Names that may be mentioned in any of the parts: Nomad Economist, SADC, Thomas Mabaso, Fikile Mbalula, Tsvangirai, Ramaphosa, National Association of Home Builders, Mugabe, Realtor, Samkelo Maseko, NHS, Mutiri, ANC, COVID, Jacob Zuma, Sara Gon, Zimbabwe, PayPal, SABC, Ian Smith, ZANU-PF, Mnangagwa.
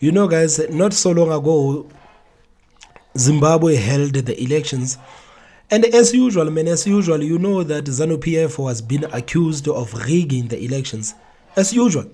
You know, guys, not so long ago, Zimbabwe held the elections. And as usual, you know that ZANU-PF has been accused of rigging the elections. As usual.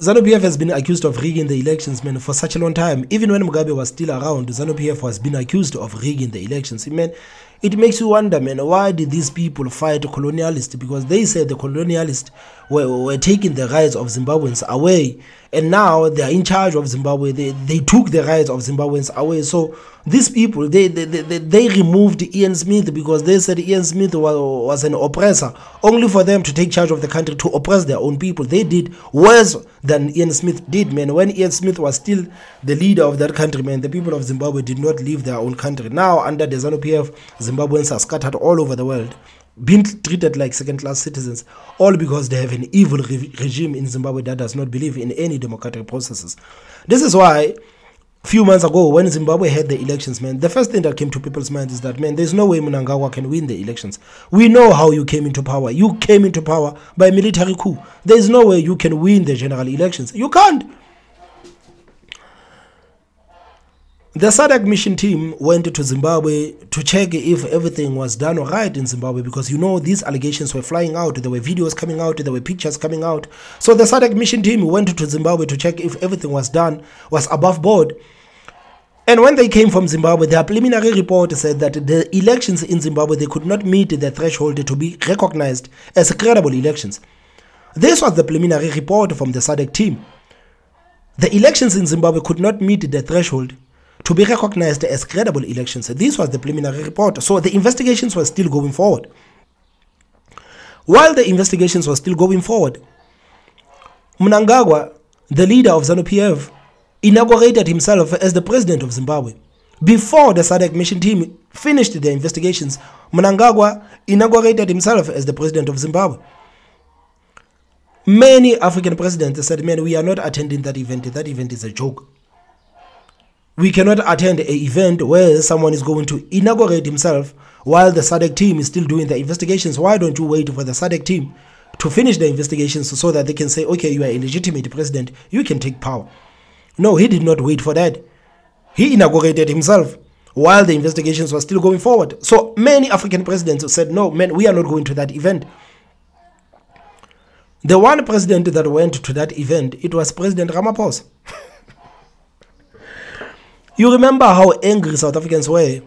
ZANU-PF has been accused of rigging the elections, man, for such a long time. Even when Mugabe was still around, ZANU-PF has been accused of rigging the elections. Man, it makes you wonder, man, why did these people fight colonialists? Because they said the colonialists were taking the rights of Zimbabweans away. And now they are in charge of Zimbabwe. They took the rights of Zimbabweans away. So these people, they removed Ian Smith because they said Ian Smith was an oppressor. Only for them to take charge of the country, to oppress their own people. They did worse than Ian Smith did, man. When Ian Smith was still the leader of that country, man, the people of Zimbabwe did not leave their own country. Now, under the ZANU-PF, Zimbabweans are scattered all over the world, being treated like second-class citizens, all because they have an evil regime in Zimbabwe that does not believe in any democratic processes. This is why, a few months ago, when Zimbabwe had the elections, man, the first thing that came to people's minds is that, man, there's no way Mnangagwa can win the elections. We know how you came into power. You came into power by military coup. There's no way you can win the general elections. You can't. The SADC mission team went to Zimbabwe to check if everything was done all right in Zimbabwe, because you know these allegations were flying out, there were videos coming out, there were pictures coming out. So the SADC mission team went to Zimbabwe to check if everything was done, was above board. And when they came from Zimbabwe, their preliminary report said that the elections in Zimbabwe, they could not meet the threshold to be recognized as credible elections. This was the preliminary report from the SADC team. The elections in Zimbabwe could not meet the threshold to be recognized as credible elections. This was the preliminary report. So the investigations were still going forward. While the investigations were still going forward, Mnangagwa, the leader of ZANU-PF, inaugurated himself as the president of Zimbabwe. Before the SADC mission team finished their investigations, Mnangagwa inaugurated himself as the president of Zimbabwe. Many African presidents said, man, we are not attending that event. That event is a joke. We cannot attend an event where someone is going to inaugurate himself while the SADC team is still doing the investigations. Why don't you wait for the SADC team to finish the investigations so that they can say, okay, you are a legitimate president, you can take power. No, he did not wait for that. He inaugurated himself while the investigations were still going forward. So many African presidents said, no, man, we are not going to that event. The one president that went to that event, it was President Ramaphosa. You remember how angry South Africans were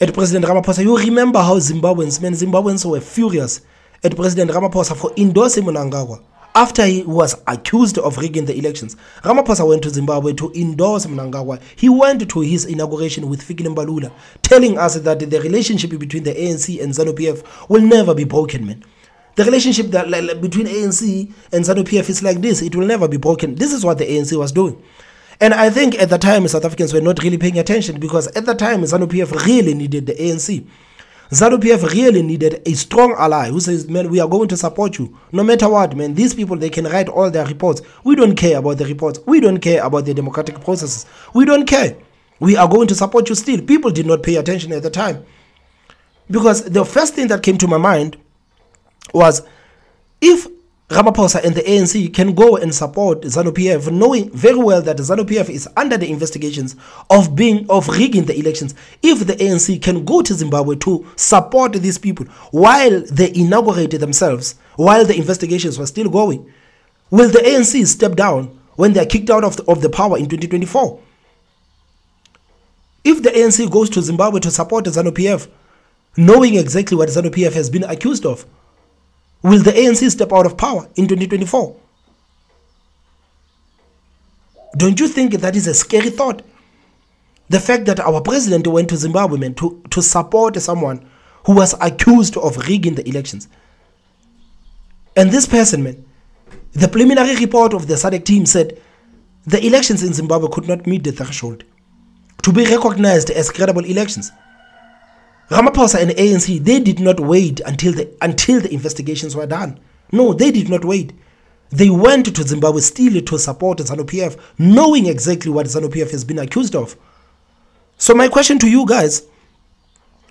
at President Ramaphosa. You remember how Zimbabweans were furious at President Ramaphosa for endorsing Mnangagwa. After he was accused of rigging the elections, Ramaphosa went to Zimbabwe to endorse Mnangagwa. He went to his inauguration with Fikile Mbalula, telling us that the relationship between the ANC and ZANU-PF will never be broken, man. The relationship that, between ANC and ZANU-PF is like this. It will never be broken. This is what the ANC was doing. And I think at the time, South Africans were not really paying attention, because at the time, ZANU-PF really needed the ANC. ZANU-PF really needed a strong ally who says, man, we are going to support you. No matter what, man, these people, they can write all their reports. We don't care about the reports. We don't care about the democratic processes. We don't care. We are going to support you still. People did not pay attention at the time. Because the first thing that came to my mind was, if Ramaphosa and the ANC can go and support ZANU-PF, knowing very well that ZANU-PF is under the investigations of rigging the elections. If the ANC can go to Zimbabwe to support these people while they inaugurated themselves, while the investigations were still going, will the ANC step down when they are kicked out of the power in 2024? If the ANC goes to Zimbabwe to support ZANU-PF, knowing exactly what ZANU-PF has been accused of, will the ANC step out of power in 2024? Don't you think that is a scary thought? The fact that our president went to Zimbabwe, man, to support someone who was accused of rigging the elections. And this person, man, the preliminary report of the SADC team said the elections in Zimbabwe could not meet the threshold to be recognized as credible elections. Ramaphosa and ANC, they did not wait until the investigations were done. No, they did not wait. They went to Zimbabwe still to support ZANU-PF, knowing exactly what ZANU-PF has been accused of. So my question to you guys,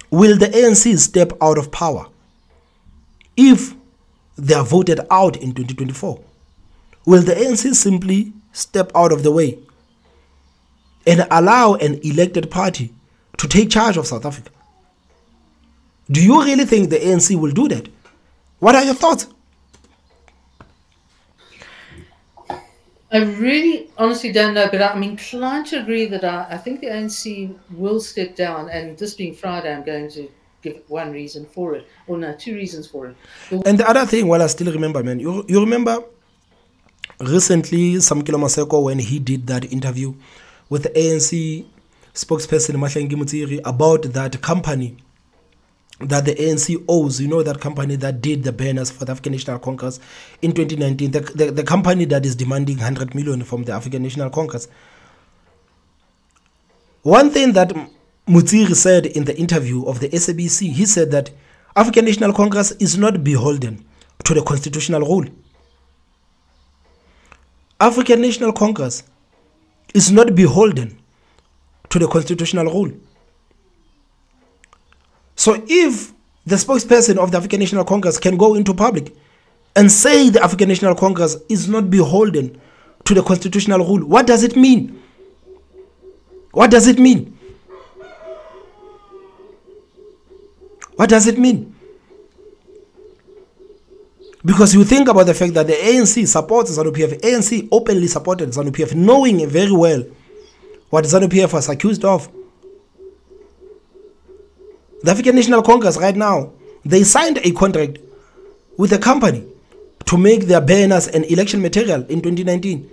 will the ANC step out of power if they are voted out in 2024? Will the ANC simply step out of the way and allow an elected party to take charge of South Africa? Do you really think the ANC will do that? What are your thoughts? I really honestly don't know, but I'm inclined to agree that I think the ANC will step down, and this being Friday, I'm going to give one reason for it, or no, two reasons for it. And the other thing, well, I still remember, man, you remember recently Samkelo Maseko, when he did that interview with the ANC spokesperson Mahlangi Mutiri about that company that the ANC owes, you know, that company that did the banners for the African National Congress in 2019, the company that is demanding 100 million from the African National Congress. One thing that Mutiri said in the interview of the SABC, he said that African National Congress is not beholden to the constitutional rule. African National Congress is not beholden to the constitutional rule. So if the spokesperson of the African National Congress can go into public and say the African National Congress is not beholden to the constitutional rule, what does it mean? What does it mean? What does it mean? Because you think about the fact that the ANC supports ZANU-PF, ANC openly supported ZANU-PF, knowing very well what ZANU-PF was accused of. The African National Congress right now, they signed a contract with a company to make their banners and election material in 2019.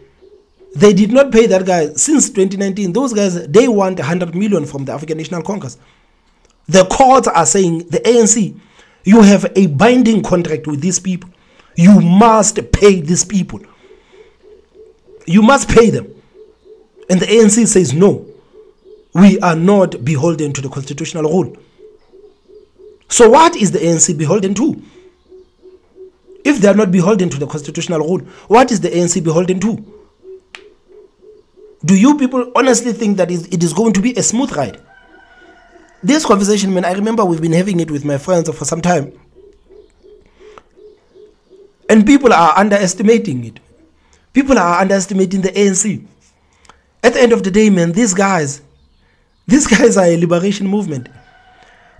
They did not pay that guy since 2019. Those guys, they want 100 million from the African National Congress. The courts are saying, the ANC, you have a binding contract with these people. You must pay these people. You must pay them. And the ANC says, no, we are not beholden to the constitutional rule. So what is the ANC beholden to? If they are not beholden to the constitutional rule, what is the ANC beholden to? Do you people honestly think that it is going to be a smooth ride? This conversation, man, I remember we've been having it with my friends for some time. And people are underestimating it. People are underestimating the ANC. At the end of the day, man, these guys are a liberation movement.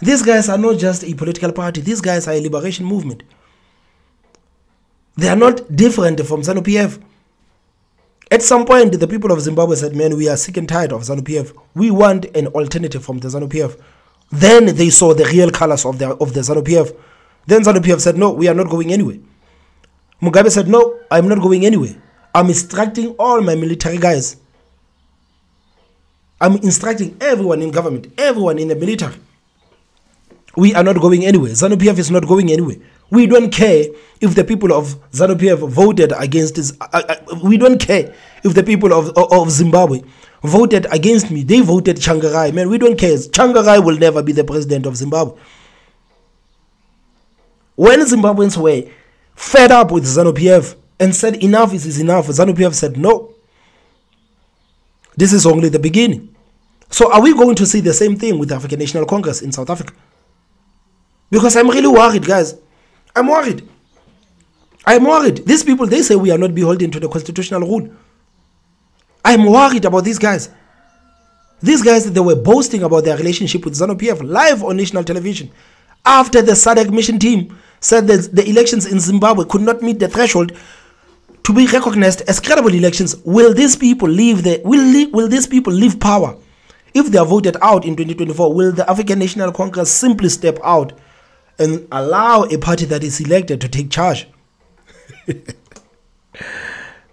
These guys are not just a political party. These guys are a liberation movement. They are not different from ZANU-PF. At some point, the people of Zimbabwe said, man, we are sick and tired of ZANU-PF. We want an alternative from the ZANU-PF. Then they saw the real colors of the ZANU-PF. Then ZANU-PF said, no, we are not going anywhere. Mugabe said, no, I'm not going anywhere. I'm instructing all my military guys. I'm instructing everyone in government, everyone in the military. We are not going anywhere. ZANU-PF is not going anywhere. We don't care if the people of ZANU-PF voted against this. We don't care if the people of Zimbabwe voted against me. They voted Tsvangirai. Man, we don't care. Tsvangirai will never be the president of Zimbabwe. When Zimbabweans were fed up with ZANU-PF and said enough is enough, ZANU-PF said no. This is only the beginning. So are we going to see the same thing with the African National Congress in South Africa? Because I'm really worried, guys. I'm worried. I'm worried. These people, they say we are not beholden to the constitutional rule. I'm worried about these guys. These guys, they were boasting about their relationship with ZANU-PF live on national television after the SADC mission team said that the elections in Zimbabwe could not meet the threshold to be recognized as credible elections. Will these people leave will these people leave power if they are voted out in 2024? Will the African National Congress simply step out and allow a party that is elected to take charge?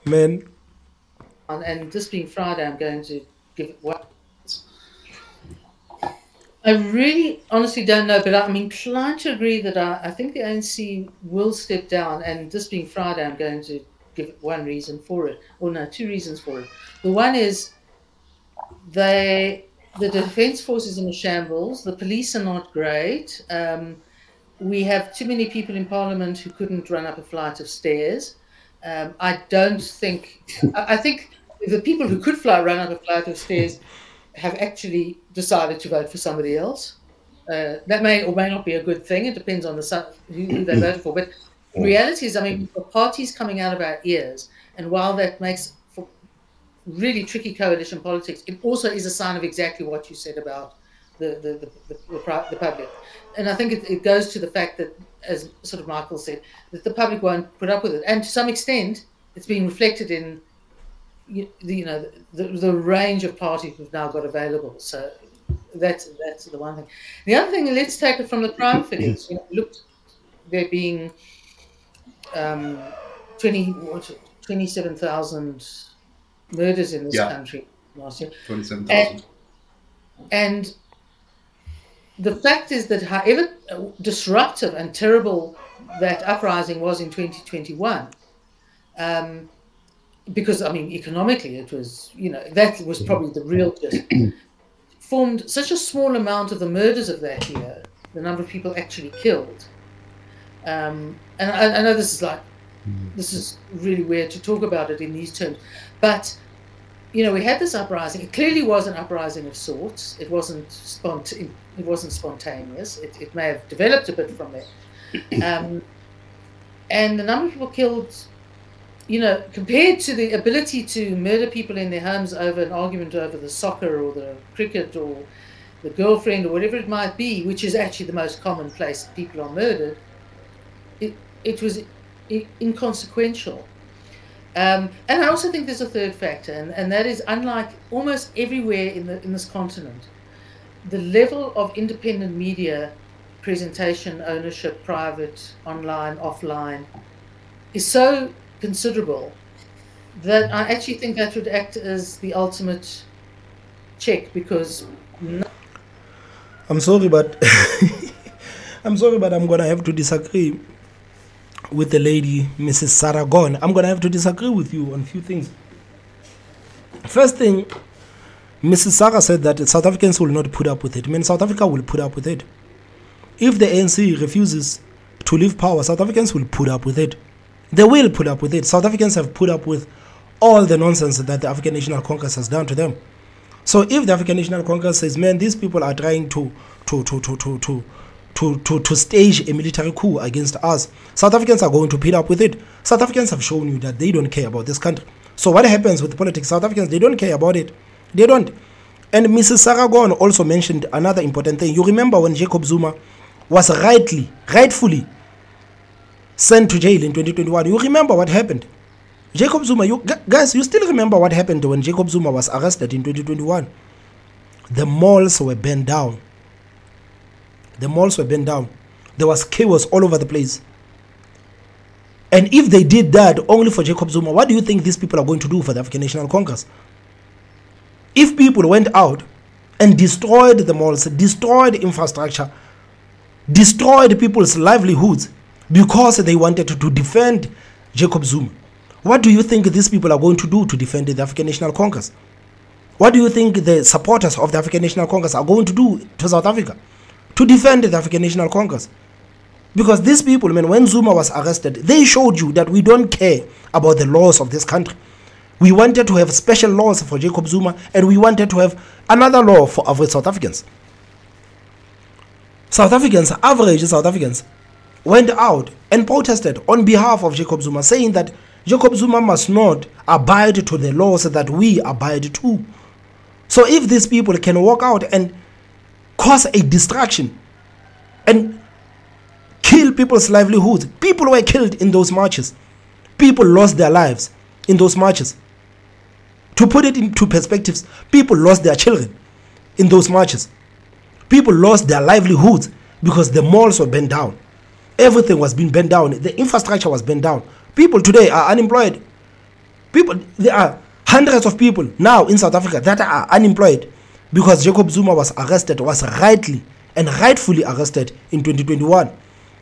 Man. And this being Friday, I'm going to give it one. I really honestly don't know, but I'm inclined to agree that I think the ANC will step down. And this being Friday, I'm going to give it one reason for it. Or no, two reasons for it. The one is the defense force is in shambles. The police are not great. We have too many people in parliament who couldn't run up a flight of stairs. I think the people who could run up a flight of stairs have actually decided to vote for somebody else. That may or may not be a good thing. It depends on who they voted for. But the reality is, I mean, the party's coming out of our ears. And while that makes really tricky coalition politics, it also is a sign of exactly what you said about the public. And I think it goes to the fact that, as sort of Michael said, that the public won't put up with it. And to some extent, it's being reflected in, you know, the range of parties we've now got available. So that's the one thing. The other thing, let's take it from the crime figures. You know, look, there being 27,000 murders in this country last year. 27,000. And the fact is that however disruptive and terrible that uprising was in 2021, because, I mean, economically it was, you know, that was probably the real gist, formed such a small amount of the murders of that year, the number of people actually killed. And I know this is like, this is really weird to talk about it in these terms, but you know, we had this uprising. It clearly was an uprising of sorts. It wasn't spontaneous. It may have developed a bit from it. And the number of people killed, you know, compared to the ability to murder people in their homes over an argument over the soccer or the cricket or the girlfriend or whatever it might be, which is actually the most common place people are murdered, it was inconsequential. And I also think there's a third factor, and that is, unlike almost everywhere in this continent, the level of independent media presentation, ownership, private, online, offline, is so considerable that I actually think that would act as the ultimate check, because... I'm sorry, but... I'm sorry, but I'm going to have to disagree with the lady, Mrs. Sara Gon. I'm going to have to disagree with you on a few things. First thing, Mrs. Sara said that South Africans will not put up with it. I mean, South Africa will put up with it. If the ANC refuses to leave power, South Africans will put up with it. They will put up with it. South Africans have put up with all the nonsense that the African National Congress has done to them. So if the African National Congress says, man, these people are trying to stage a military coup against us, South Africans are going to put up with it. South Africans have shown you that they don't care about this country. So what happens with politics? South Africans, they don't care about it. They don't. And Mrs. Sara Gon also mentioned another important thing. You remember when Jacob Zuma was rightfully sent to jail in 2021. You remember what happened. Jacob Zuma, you still remember what happened when Jacob Zuma was arrested in 2021. The malls were burned down. The malls were burned down. There was chaos all over the place. And if they did that only for Jacob Zuma, what do you think these people are going to do for the African National Congress? If people went out and destroyed the malls, destroyed infrastructure, destroyed people's livelihoods because they wanted to defend Jacob Zuma, what do you think these people are going to do to defend the African National Congress? What do you think the supporters of the African National Congress are going to do to South Africa to defend the African National Congress? Because these people, I mean, when Zuma was arrested, they showed you that we don't care about the laws of this country. We wanted to have special laws for Jacob Zuma, and we wanted to have another law for South Africans. South Africans, average South Africans, went out and protested on behalf of Jacob Zuma, saying that Jacob Zuma must not abide to the laws that we abide to. So if these people can walk out and cause a distraction and kill people's livelihoods. People were killed in those marches. People lost their lives in those marches. To put it into perspectives, people lost their children in those marches. People lost their livelihoods because the malls were burned down. Everything was being burned down. The infrastructure was burned down. People today are unemployed. People, there are hundreds of people now in South Africa that are unemployed, because Jacob Zuma was arrested, was rightfully arrested in 2021.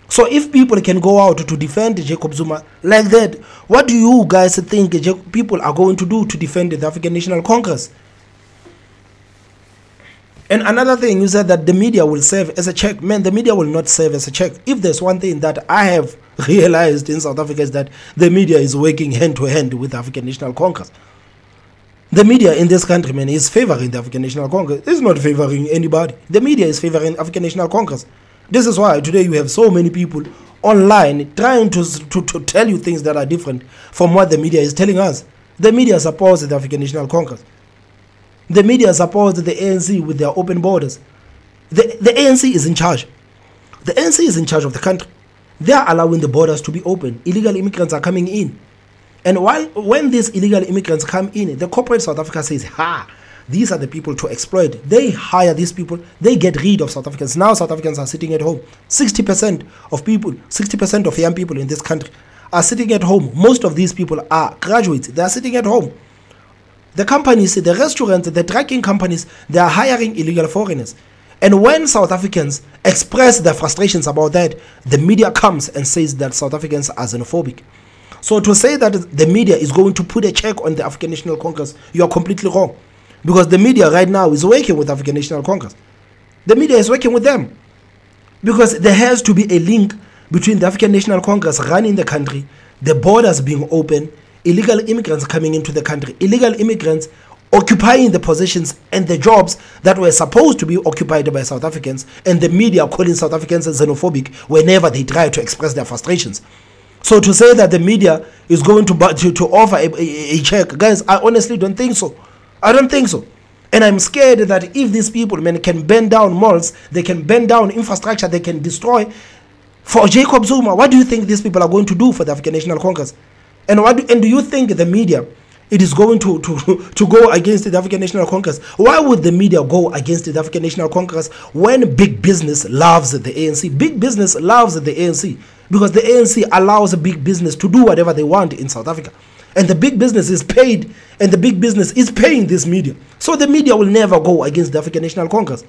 So if people can go out to defend Jacob Zuma like that, what do you guys think people are going to do to defend the African National Congress? And another thing, you said that the media will serve as a check. Man, the media will not serve as a check. If there's one thing that I have realized in South Africa, is that the media is working hand-to-hand with the African National Congress. The media in this country, man, is favoring the African National Congress. It's not favoring anybody. The media is favoring African National Congress. This is why today you have so many people online trying to tell you things that are different from what the media is telling us. The media supports the African National Congress. The media supports the ANC with their open borders. The ANC is in charge. The ANC is in charge of the country. They are allowing the borders to be open. Illegal immigrants are coming in. And when these illegal immigrants come in, the corporate South Africa says, ha, these are the people to exploit. They hire these people. They get rid of South Africans. Now South Africans are sitting at home. 60% of people, 60% of young people in this country are sitting at home. Most of these people are graduates. They are sitting at home. The companies, the restaurants, the trucking companies, they are hiring illegal foreigners. And when South Africans express their frustrations about that, the media comes and says that South Africans are xenophobic. So to say that the media is going to put a check on the African National Congress, you are completely wrong. Because the media right now is working with African National Congress. The media is working with them. Because there has to be a link between the African National Congress running the country, the borders being open, illegal immigrants coming into the country, illegal immigrants occupying the positions and the jobs that were supposed to be occupied by South Africans, and the media calling South Africans xenophobic whenever they try to express their frustrations. So to say that the media is going to offer a check, guys, I honestly don't think so. I don't think so. And I'm scared that if these people, man, can burn down malls, they can burn down infrastructure, they can destroy. For Jacob Zuma, what do you think these people are going to do for the African National Congress? And do you think the media, it is going to go against the African National Congress? Why would the media go against the African National Congress when big business loves the ANC? Big business loves the ANC because the ANC allows big business to do whatever they want in South Africa. And the big business is paid, and the big business is paying this media. So the media will never go against the African National Congress.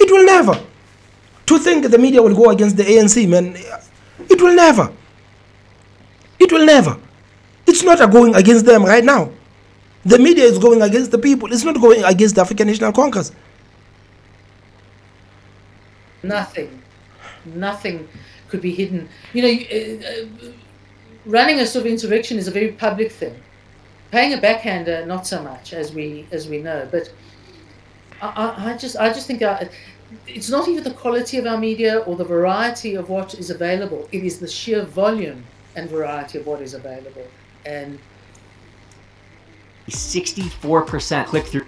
It will never. To think the media will go against the ANC, man, it will never. It will never. It's not going against them right now. The media is going against the people. It's not going against the African National Congress. Nothing. Nothing could be hidden. You know, running a sort of insurrection is a very public thing. Paying a backhander, not so much, as we know. But I just think it's not even the quality of our media or the variety of what is available. It is the sheer volume and variety of what is available. And 64% click through.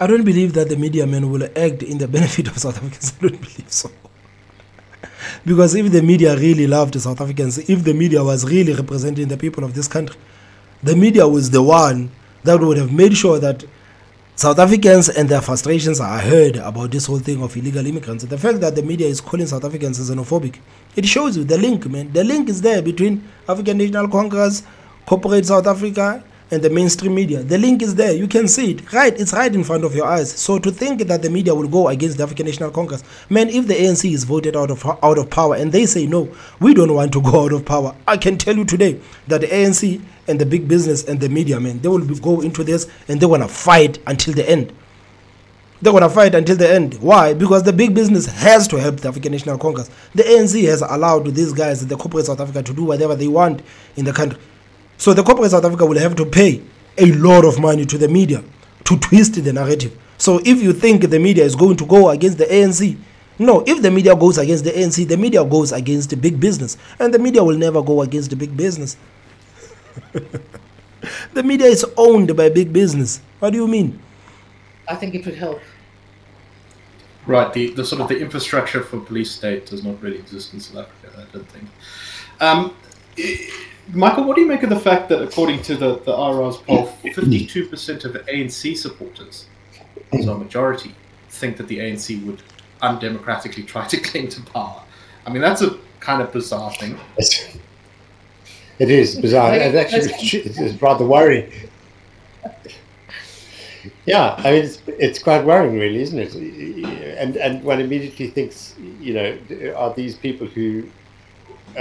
I don't believe that the media men will act in the benefit of South Africans. I don't believe so. Because if the media really loved South Africans, if the media was really representing the people of this country, the media was the one that would have made sure that South Africans and their frustrations are heard about this whole thing of illegal immigrants. The fact that the media is calling South Africans xenophobic, it shows you the link, man. The link is there between African National Congress, corporate South Africa, and the mainstream media. The link is there. You can see it. Right, it's right in front of your eyes. So to think that the media will go against the African National Congress, man, if the ANC is voted out of power and they say, no, we don't want to go out of power, I can tell you today that the ANC and the big business and the media, man, they will go into this and they're going to fight until the end. They're going to fight until the end. Why? Because the big business has to help the African National Congress. The ANC has allowed these guys, the corporate South Africa, to do whatever they want in the country. So the corporate South Africa will have to pay a lot of money to the media to twist the narrative. So if you think the media is going to go against the ANC, no, if the media goes against the ANC, the media goes against the big business. And the media will never go against the big business. The media is owned by big business. What do you mean? I think it would help. Right, the sort of the infrastructure for police state does not really exist in South Africa, I don't think. Michael, what do you make of the fact that, according to the IRA's poll, 52% of ANC supporters, so a majority, think that the ANC would undemocratically try to cling to power? I mean, that's a kind of bizarre thing. It is bizarre. It actually is rather worrying. Yeah, I mean, it's quite worrying, really, isn't it? And one immediately thinks, you know, are these people who...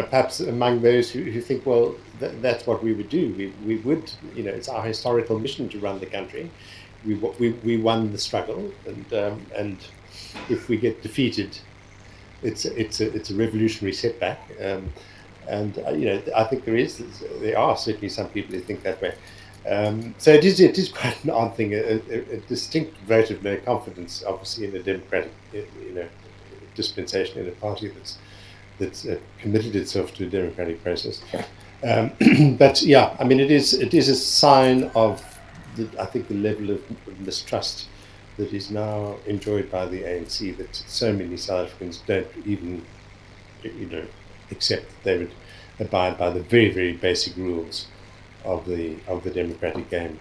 perhaps among those who think, well, that's what we would do. We would, you know, it's our historical mission to run the country. We won the struggle, and if we get defeated, it's a revolutionary setback. You know, I think there are certainly some people who think that way. So it is quite an odd thing, a distinct vote of no confidence, obviously, in a democratic, you know, dispensation, in a party that's committed itself to a democratic process. But yeah, I mean, it is a sign of, I think, the level of mistrust that is now enjoyed by the ANC, that so many South Africans don't even, you know, accept that they would abide by the very, very basic rules of the democratic game.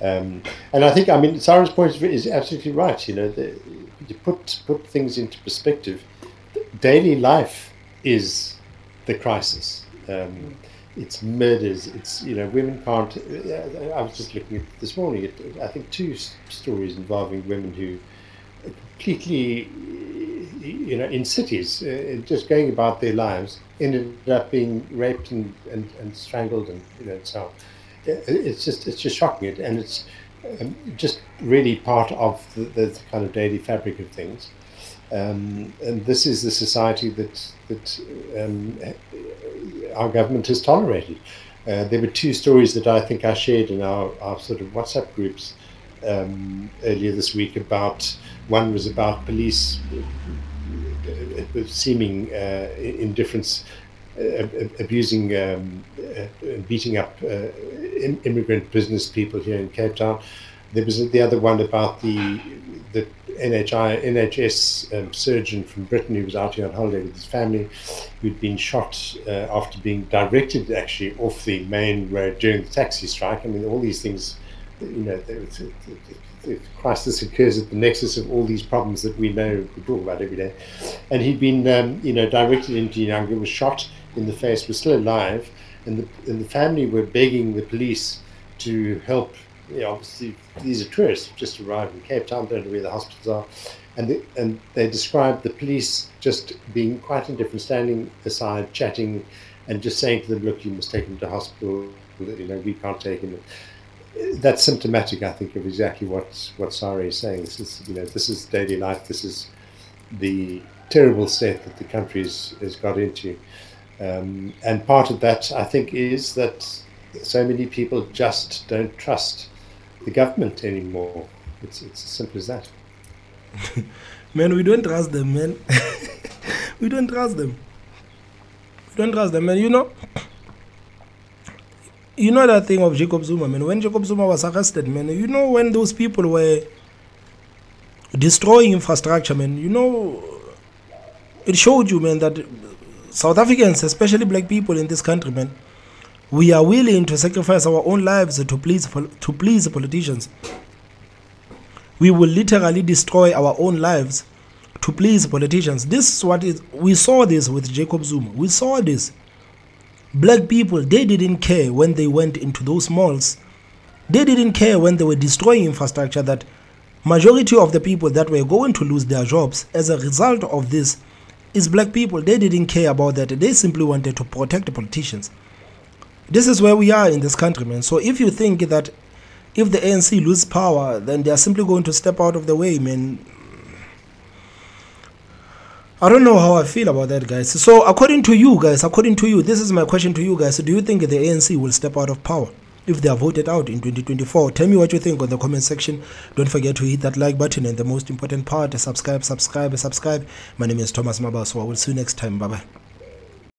And I think, I mean, Sara's point is absolutely right. You know, you put things into perspective. Daily life is the crisis. It's murders. It's, you know, women can't. I was just looking at this morning at, I think, two stories involving women who completely, you know, in cities, just going about their lives, ended up being raped and strangled, and, you know, so on. It's just shocking, and it's just really part of the kind of daily fabric of things. And this is the society that our government has tolerated. There were two stories that I think I shared in our sort of WhatsApp groups earlier this week about, one was about police seeming indifference, abusing, beating up immigrant business people here in Cape Town. There was the other one about the NHS surgeon from Britain who was out here on holiday with his family, who'd been shot after being directed actually off the main road during the taxi strike. I mean, all these things, you know, the crisis occurs at the nexus of all these problems that we know, we talk about every day. And he'd been, you know, directed into Mnangagwa, was shot in the face, was still alive, and the family were begging the police to help. You know, obviously, these are tourists who just arrived in Cape Town, don't know where the hospitals are, and they described the police just being quite indifferent, standing aside, chatting, and just saying to them, "Look, you must take him to hospital. You know, we can't take him." That's symptomatic, I think, of exactly what Sara is saying. This is, you know, this is daily life. This is the terrible state that the country has got into, and part of that, I think, is that so many people just don't trust the government anymore. It's as simple as that. Man, we don't trust them, man. We don't trust them. We don't trust them, man. You know that thing of Jacob Zuma, man. When Jacob Zuma was arrested, man, you know, when those people were destroying infrastructure, man, you know, it showed you, man, that South Africans, especially black people in this country, man, we are willing to sacrifice our own lives to please politicians. We will literally destroy our own lives to please politicians. This is what is. We saw this with Jacob Zuma. We saw this. Black people, they didn't care when they went into those malls. They didn't care when they were destroying infrastructure, that majority of the people that were going to lose their jobs as a result of this is black people. They didn't care about that. They simply wanted to protect the politicians. This is where we are in this country, man. So if you think that if the ANC loses power, then they are simply going to step out of the way, man. I don't know how I feel about that, guys. So according to you, this is my question to you guys. So do you think the ANC will step out of power if they are voted out in 2024? Tell me what you think on the comment section. Don't forget to hit that like button, and the most important part, subscribe. My name is Thomas Mabaso. I will see you next time. Bye-bye.